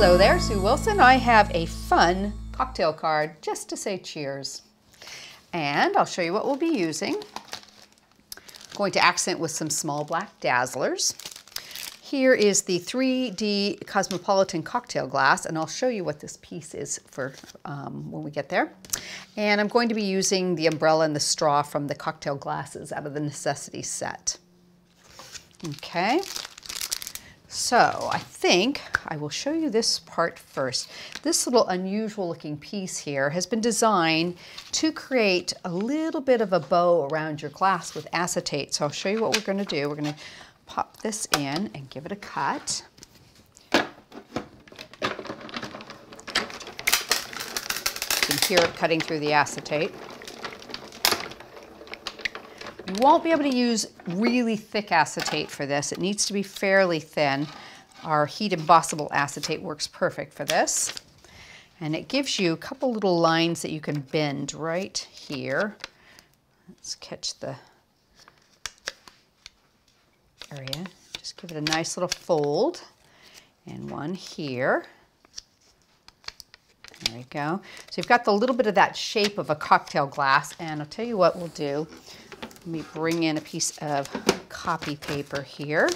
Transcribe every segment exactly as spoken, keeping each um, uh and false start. Hello there, Sue Wilson. I have a fun cocktail card just to say cheers. And I'll show you what we'll be using. I'm going to accent with some small black dazzlers. Here is the three D Cosmopolitan cocktail glass, and I'll show you what this piece is for um, when we get there. And I'm going to be using the umbrella and the straw from the cocktail glasses out of the necessity set. Okay. So I think I will show you this part first. This little unusual looking piece here has been designed to create a little bit of a bow around your glass with acetate. So I'll show you what we're going to do. We're going to pop this in and give it a cut. You can hear it cutting through the acetate. You won't be able to use really thick acetate for this. It needs to be fairly thin. Our heat embossable acetate works perfect for this. And it gives you a couple little lines that you can bend right here. Let's catch the area. Just give it a nice little fold. And one here. There we go. So you've got the little bit of that shape of a cocktail glass. And I'll tell you what we'll do. Let me bring in a piece of copy paper here.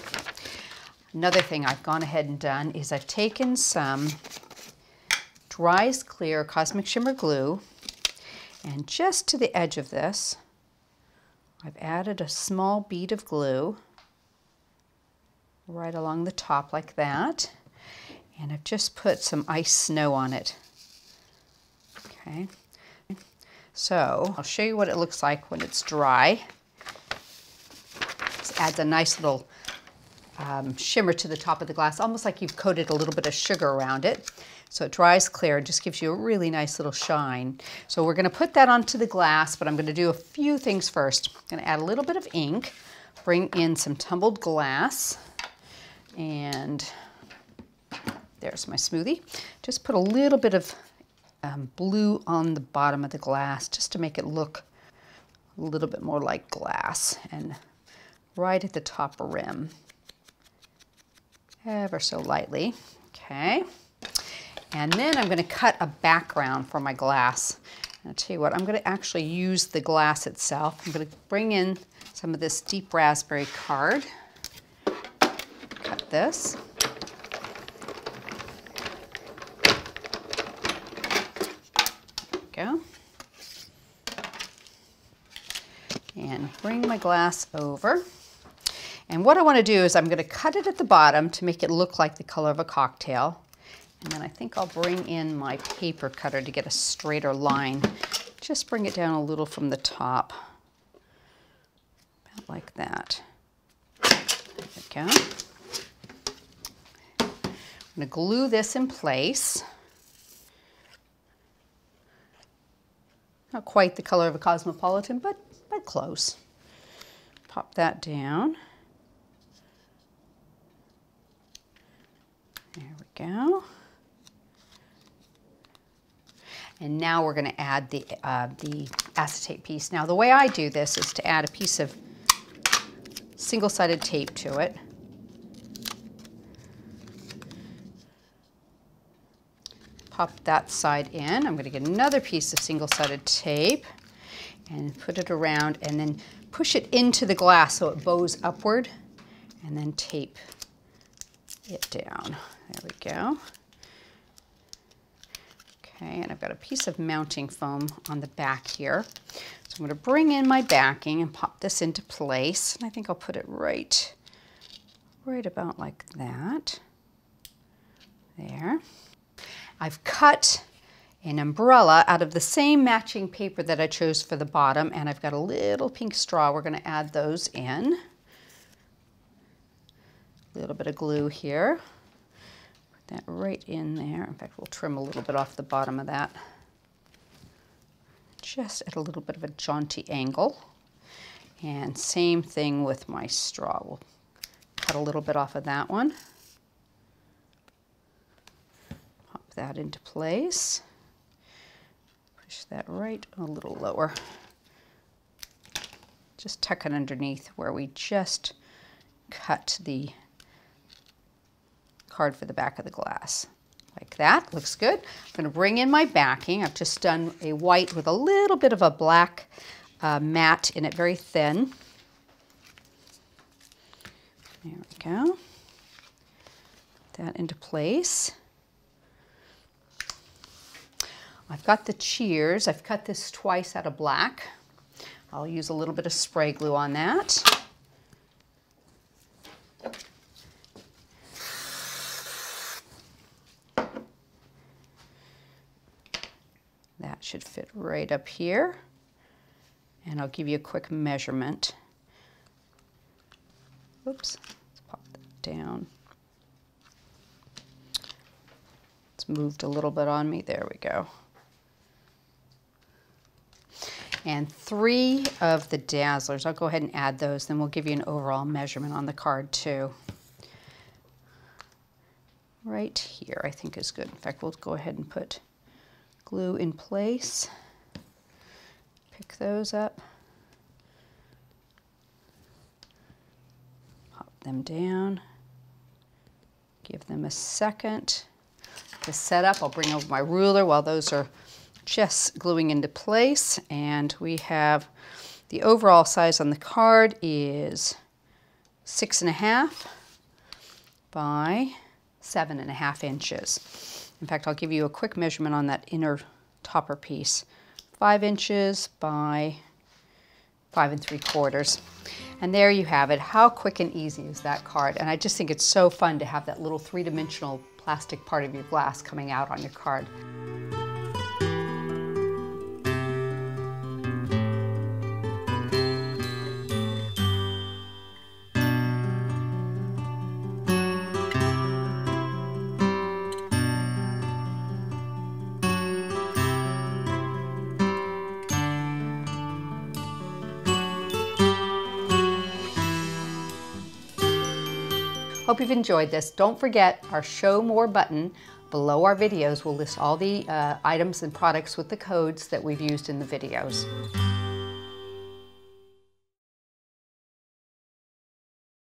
Another thing I've gone ahead and done is I've taken some Drys Clear Cosmic Shimmer glue, and just to the edge of this, I've added a small bead of glue right along the top like that, and I've just put some Iced Snow on it. Okay. So I'll show you what it looks like when it's dry. This adds a nice little um, shimmer to the top of the glass, almost like you've coated a little bit of sugar around it. So it dries clear and just gives you a really nice little shine. So we're going to put that onto the glass, but I'm going to do a few things first. I'm going to add a little bit of ink, bring in some tumbled glass, and there's my smoothie. Just put a little bit of Um, blue on the bottom of the glass just to make it look a little bit more like glass, and right at the top rim, ever so lightly. Okay, and then I'm going to cut a background for my glass. And I'll tell you what, I'm going to actually use the glass itself. I'm going to bring in some of this deep raspberry card, cut this. Go. And bring my glass over. And what I want to do is I'm going to cut it at the bottom to make it look like the color of a cocktail. And then I think I'll bring in my paper cutter to get a straighter line. Just bring it down a little from the top. About like that. There we go. I'm going to glue this in place. Not quite the color of a Cosmopolitan, but, but close. Pop that down. There we go. And now we're going to add the, uh, the acetate piece. Now the way I do this is to add a piece of single-sided tape to it. Pop that side in. I'm going to get another piece of single-sided tape and put it around, and then push it into the glass so it bows upward, and then tape it down. There we go. Okay, and I've got a piece of mounting foam on the back here. So I'm going to bring in my backing and pop this into place, and I think I'll put it right, right about like that. There. I've cut an umbrella out of the same matching paper that I chose for the bottom, and I've got a little pink straw. We're going to add those in. A little bit of glue here. Put that right in there. In fact, we'll trim a little bit off the bottom of that. Just at a little bit of a jaunty angle. And same thing with my straw. We'll cut a little bit off of that one. That into place. Push that right a little lower. Just tuck it underneath where we just cut the card for the back of the glass. like that, looks good. I'm gonna bring in my backing. I've just done a white with a little bit of a black uh, matte in it, very thin. There we go. Put that into place. I've got the Cheers. I've cut this twice out of black. I'll use a little bit of spray glue on that. That should fit right up here. And I'll give you a quick measurement. Oops, let's pop that down. It's moved a little bit on me. There we go. And three of the Dazzlers. I'll go ahead and add those, then we'll give you an overall measurement on the card too. Right here, I think is good. In fact, we'll go ahead and put glue in place. Pick those up. Pop them down. Give them a second to set up. I'll bring over my ruler while those are just gluing into place, and we have the overall size on the card is six and a half by seven and a half inches. In fact, I'll give you a quick measurement on that inner topper piece. Five inches by five and three quarters. And there you have it. How quick and easy is that card? And I just think it's so fun to have that little three-dimensional plastic part of your glass coming out on your card. Hope you've enjoyed this. Don't forget our Show More button below our videos will list all the uh, items and products with the codes that we've used in the videos.